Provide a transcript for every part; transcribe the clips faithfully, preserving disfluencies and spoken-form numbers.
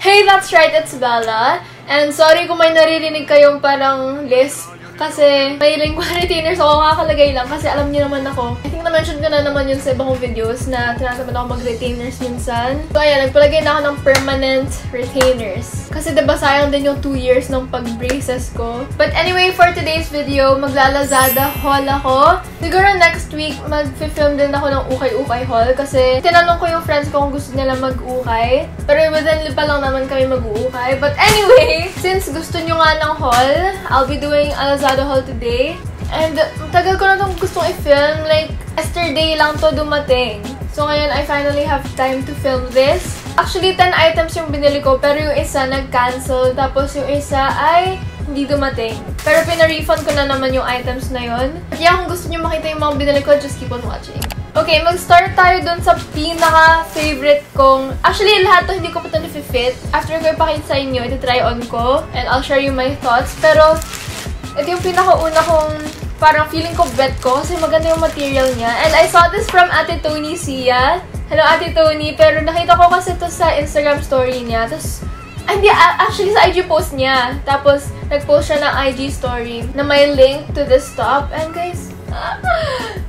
Hey, that's right, it's Bella. And sorry kung may naririnig kayong parang list. Kasi may ring quarantiners ako, kakalagay lang. Kasi alam niyo naman ako, I think na-mention ko na naman yun sa ibang videos na tinatamad ako mag-retainers minsan. So ayan, nagpalagay na ako ng permanent retainers. Kasi diba sayang din yung two years ng pag-braces ko. But anyway, for today's video, magla-Lazada haul ako. Siguro next week, mag-film din ako ng ukay-ukay haul. Kasi tinanong ko yung friends ko kung gusto nila mag-ukay. Pero within pa lang naman kami mag-ukay. But anyway, since gusto nyo nga ng haul, I'll be doing a Lazada haul today. And tagal ko na itong gustong i-film. Like, yesterday lang to dumating. So ngayon, I finally have time to film this. Actually, ten items yung binili ko, pero yung isa nag-cancel. Tapos yung isa ay hindi dumating. Pero pina-refund ko na naman yung items na yun. Kaya kung gusto nyo makita yung mga binili ko, just keep on watching. Okay, mag-start tayo dun sa pinaka-favorite kong... Actually, lahat to hindi ko pa ito na-fit. After ko ipakita sa inyo, iti-try on ko. And I'll share you my thoughts. Pero... ito yung pinakauna kong parang feeling ko bet ko kasi maganda yung material niya. And I saw this from Ate Tony Sia. Hello, Ate Tony. Pero nakita ko kasi ito sa Instagram story niya. Tapos, hindi, actually sa I G post niya. Tapos, nag-post siya ng I G story na may link to this top. And guys, ah,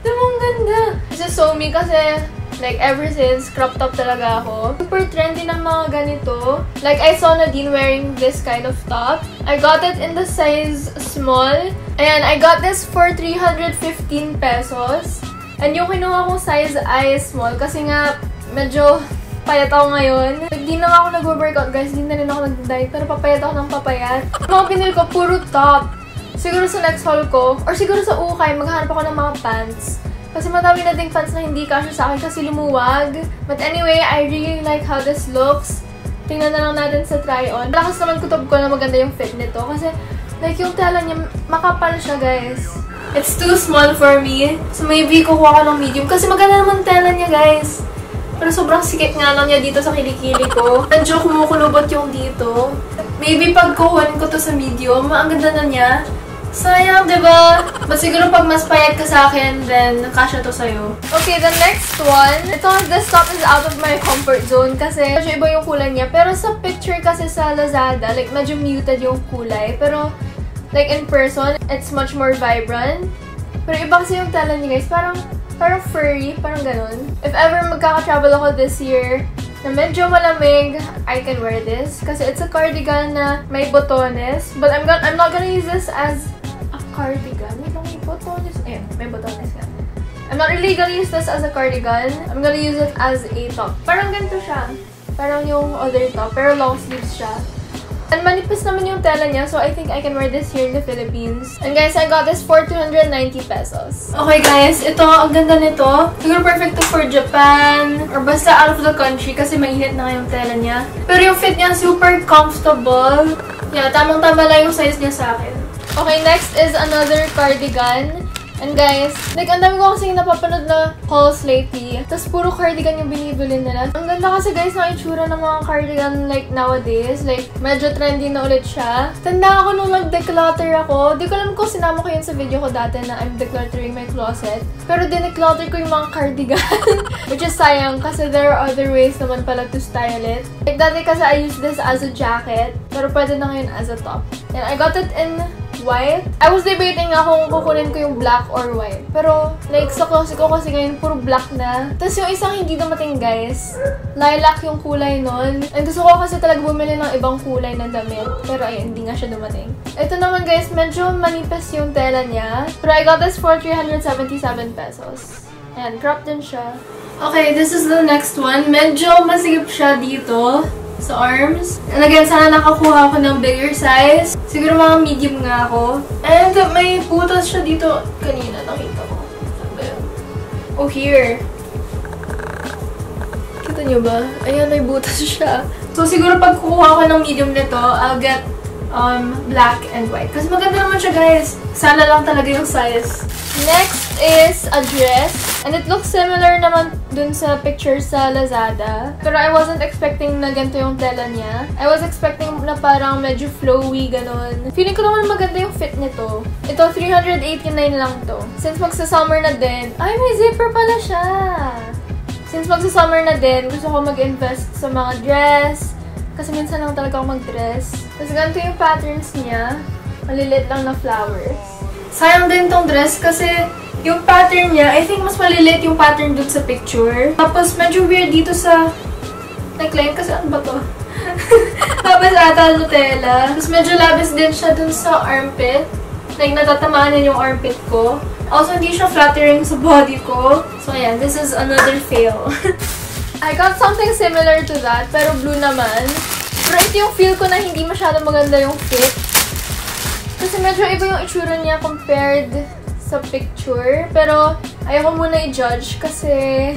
damang ganda. This is so me kasi... like, ever since, crop top talaga ako. Super trendy ng mga ganito. Like, I saw Nadine wearing this kind of top. I got it in the size small. And I got this for three hundred fifteen pesos. And yung kinuha kong size ay small. Kasi nga, medyo payat ako ngayon. Like, di na nga ako nag-workout, guys. Di na rin ako nag-diet. Pero papayat ako ng papayat. Mga pinili ko, puro top. Siguro sa next haul ko, or siguro sa ukay, maghahanap ako ng mga pants. Kasi madami na ding fans na hindi kasya sa akin kasi lumuwag. But anyway, I really like how this looks. Tingnan na lang natin sa try-on. Malakas naman kutob ko na maganda yung fit nito. Kasi, like, yung tela niya, makapal siya, guys. It's too small for me. So, maybe kukuha ko ng medium. Kasi maganda naman tela niya, guys. Pero sobrang sikip nga lang niya dito sa kilikili ko. Medyo kumukulubot yung dito. Maybe pag kuhunin ko to sa medium, ang ganda na niya. Sayang, diba? But siguro pag mas payat ka sa akin, then kasya to sa'yo. Okay, the next one. Ito, this top is out of my comfort zone kasi medyo iba yung kulay niya. Pero sa picture kasi sa Lazada, like, medyo muted yung kulay. Pero, like, in person, it's much more vibrant. Pero iba kasi yung tala niya, guys. Parang, parang furry, parang ganun. If ever magkaka-travel ako this year, na medyo malamig, I can wear this. Kasi it's a cardigan na may botones. But I'm, gonna, I'm not gonna use this as a cardigan. Wait, may botones. Ayun, may botones nga. I'm not really gonna use this as a cardigan. I'm gonna use it as a top. Parang ganito siya. Parang yung other top. Pero long sleeves siya. And manipis naman yung tela niya. So I think I can wear this here in the Philippines. And guys, I got this for two hundred ninety pesos. Okay guys, ito, ang ganda nito. Siguro perfect to for Japan or basta out of the country kasi mainit na yung tela niya. Pero yung fit niya super comfortable. Yeah, tamang-tama lang yung size niya sa akin. Okay, next is another cardigan. And guys, like, ang dami ko kasing napapanood na Paul Slate Tea. Tapos puro cardigan yung binibili nila. Ang ganda kasi guys ng itsura ng mga cardigan like nowadays. Like, medyo trendy na ulit siya. Tanda ako nung nag-declutter ako. Di ko alam ko sinama ko yun sa video ko dati na I'm decluttering my closet. Pero dineclutter ko yung mga cardigan. Which is sayang kasi there are other ways naman pala to style it. Like, dati kasi I use this as a jacket. Pero pwede na ngayon as a top. And I got it in... white. I was debating nga kung kukunin ko yung black or white. Pero, like, sa closet ko kasi ngayon, puro black na. Tapos yung isang hindi dumating, guys. Lilac yung kulay nun. And gusto ko kasi talaga bumili ng ibang kulay na damit. Pero, ayun, hindi nga siya dumating. Ito naman, guys, medyo manipis yung tela niya. Pero I got this for three hundred seventy-seven pesos. Ayan, crop din siya. Okay, this is the next one. Medyo masigip siya dito. Sa arms. And again, sana nakakuha ako ng bigger size. Siguro mga medium nga ako. And may butas siya dito kanina. Nakita ko. Oh, here. Kita niyo ba? Ayan, may butas siya. So, siguro pag kukuha ko ng medium nito, I'll get um, black and white. Kasi maganda naman siya, guys. Sana lang talaga yung size. Next is a dress. And it looks similar naman dun sa picture sa Lazada. Pero I wasn't expecting na ganito yung tela niya. I was expecting na parang medyo flowy, ganun. Feeling ko naman maganda yung fit nito. Ito, three hundred eighty-nine lang to. Since magsa-summer na din, ay, may zipper pala siya! Since magsa-summer na din, gusto ko mag-invest sa mga dress, Kasi minsan lang talaga ako mag-dress. Tapos ganito yung patterns niya. Malilit lang na flowers. Sayang din tong dress kasi yung pattern niya, I think mas malilit yung pattern dun sa picture. Tapos medyo weird dito sa neckline kasi ano ba to? Tapos ata Nutella. Tapos medyo labis din siya dun sa armpit. Like natatamaan yun yung armpit ko. Also, hindi siya flattering sa body ko. So ayan, this is another fail. I got something similar to that, pero blue naman. Pero ito yung feel ko na hindi masyado maganda yung fit. Kasi medyo iba yung itsura niya compared sa picture. Pero ayoko muna i-judge kasi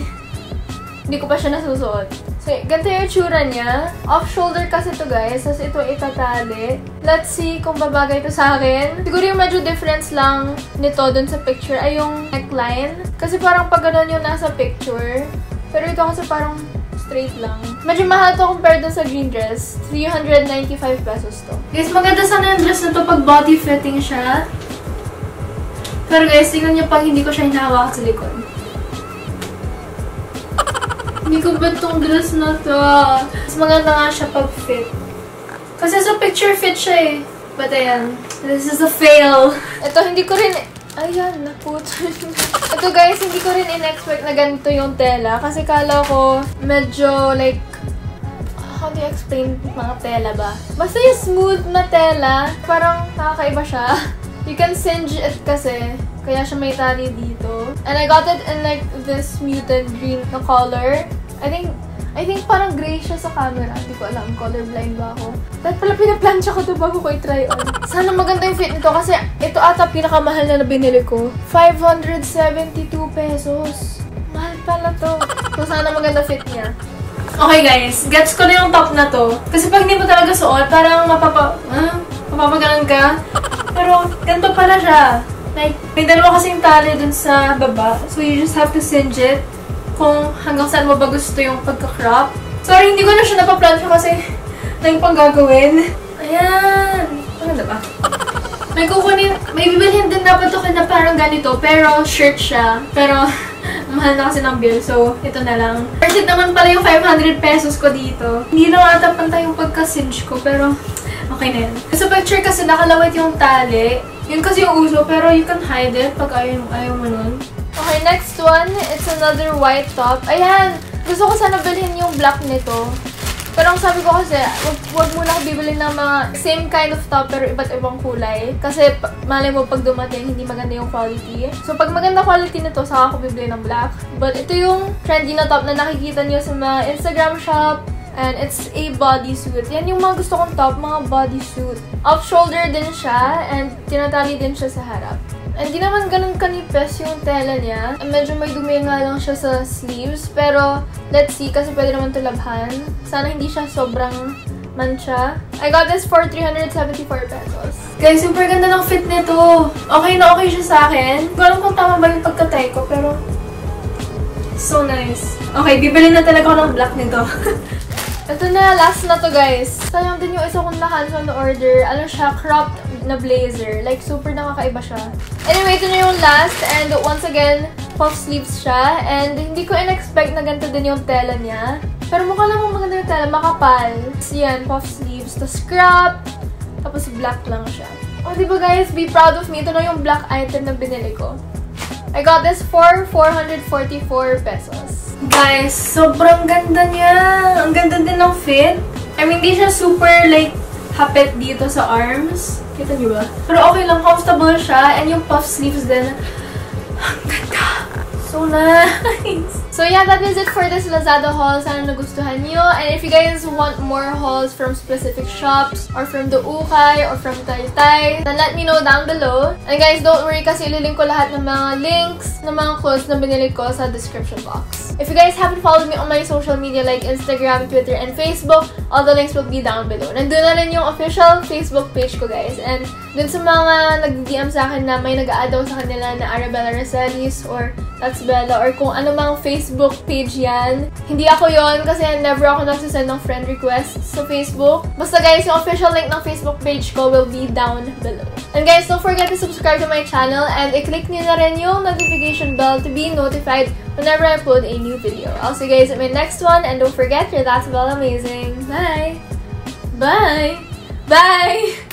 hindi ko pa siya nasusuot. So, ganito yung itsura niya. Off-shoulder kasi to guys. Tapos ito itatali. Let's see kung babagay to sa akin. Siguro yung medyo difference lang nito dun sa picture ay yung neckline. Kasi parang pag ganun yung nasa picture. Pero ito kasi parang straight lang. Medyo mahal to compared dun sa green dress. three hundred ninety-five pesos to. Guys, maganda sana yung dress na to pag body fitting siya. Pero guys, tingnan niyo pag hindi ko siya hinahawak sa likod. Hindi ko ba itong dress na to? Mas maganda nga siya pag fit. Kasi sa picture fit siya eh. But ayan, this is a fail. Ito, hindi ko rin... Ayan, naputol. Ito guys, hindi ko rin in-expect na ganito yung tela. Kasi kala ko medyo like... How do you explain mga tela ba? Basta yung smooth na tela, parang nakakaiba siya. You can singe it kasi. Kaya siya may tali dito. And I got it in like this muted green na color. I think... I think parang gray siya sa camera. Hindi ko alam, colorblind ba ako? Dahil pala pinaplansya ko ito bago ko i-try on. Sana maganda yung fit nito kasi ito ata pinakamahal na binili ko. five hundred seventy-two pesos. Mahal pala to. So sana maganda fit niya. Okay guys, gets ko na yung top na to. Kasi pag hindi mo talaga suot, parang mapapa... Huh? Mapapagalan ka. Pero ganito pala siya. Like, may dalawa kasing tali dun sa baba. So you just have to singe it. Kung hanggang saan mo ba gusto yung pagka-crop. Sorry, hindi ko na siya napaplansya kasi na yung pang gagawin. Ayan! Maganda ba? May kukunin, may bibilhin din dapat to na parang ganito, pero shirt siya. Pero, mahal na kasi ng bill, so ito na lang. Worth it naman pala yung five hundred pesos ko dito. Hindi na ata pantay yung pagka-singe ko, pero okay na yun. Sa picture kasi nakalawit yung tali. Yun kasi yung uso, pero you can hide it pag ayaw, ayaw mo nun. Okay, next one, it's another white top. Ayan! Gusto ko sana bilhin yung black nito. Pero ang sabi ko kasi, wag, wag muna ko bibilhin ng mga same kind of top pero iba't ibang kulay. Kasi malay mo pag dumating, hindi maganda yung quality. So pag maganda quality nito, saka ako bibili ng black. But ito yung trendy na top na nakikita niyo sa mga Instagram shop. And it's a bodysuit. Yan yung mga gusto kong top, mga bodysuit. Off-shoulder din siya, and tinatali din siya sa harap. And di naman ganun kanipes yung tela niya. Medyo may dumi nga lang siya sa sleeves. Pero, let's see, kasi pwede naman ito labhan. Sana hindi siya sobrang mancha. I got this for three hundred seventy-four pesos. Guys, super ganda ng fit nito. Okay na okay siya sa akin. Hindi ko alam kung tama ba yung pagkatay ko, pero... So nice. Okay, bibili na talaga ako ng black nito. Ito na, last na to guys. Sayang din yung isa kong nahanap na order. Ano siya, cropped na blazer. Like, super nakakaiba siya. Anyway, ito na yung last. And once again, puff sleeves siya. And hindi ko in-expect na ganito din yung tela niya. Pero mukha lang mong maganda yung tela. Makapal. So, yan, puff sleeves. Tapos crop. Tapos black lang siya. O, oh, diba guys? Be proud of me. Ito na yung black item na binili ko. I got this for four hundred forty-four pesos. Guys, sobrang ganda niya. Ang ganda din ng fit. I mean, hindi siya super like hapit dito sa arms. Kita niyo ba? Pero okay lang, comfortable siya. And yung puff sleeves din. Ang ganda! So nice! So yeah, that is it for this Lazada haul. Sana nagustuhan niyo. And if you guys want more hauls from specific shops, or from the Ukay, or from Taytay, then let me know down below. And guys, don't worry kasi ililink ko lahat ng mga links ng mga clothes na binili ko sa description box. If you guys haven't followed me on my social media like Instagram, Twitter, and Facebook, all the links will be down below. Nandun na rin yung official Facebook page ko guys. And dun sa mga nag-D M sa akin na may nag-a-add daw sa kanila na Arabella Reselis, or That's Bella, or kung ano mang Facebook Facebook page yan. Hindi ako yon kasi never ako nagsasend ng friend requests sa Facebook. Basta guys, yung official link ng Facebook page ko will be down below. And guys, don't forget to subscribe to my channel and i-click nyo na rin yung notification bell to be notified whenever I upload a new video. I'll see you guys in my next one and don't forget, you're that well amazing. Bye! Bye! Bye!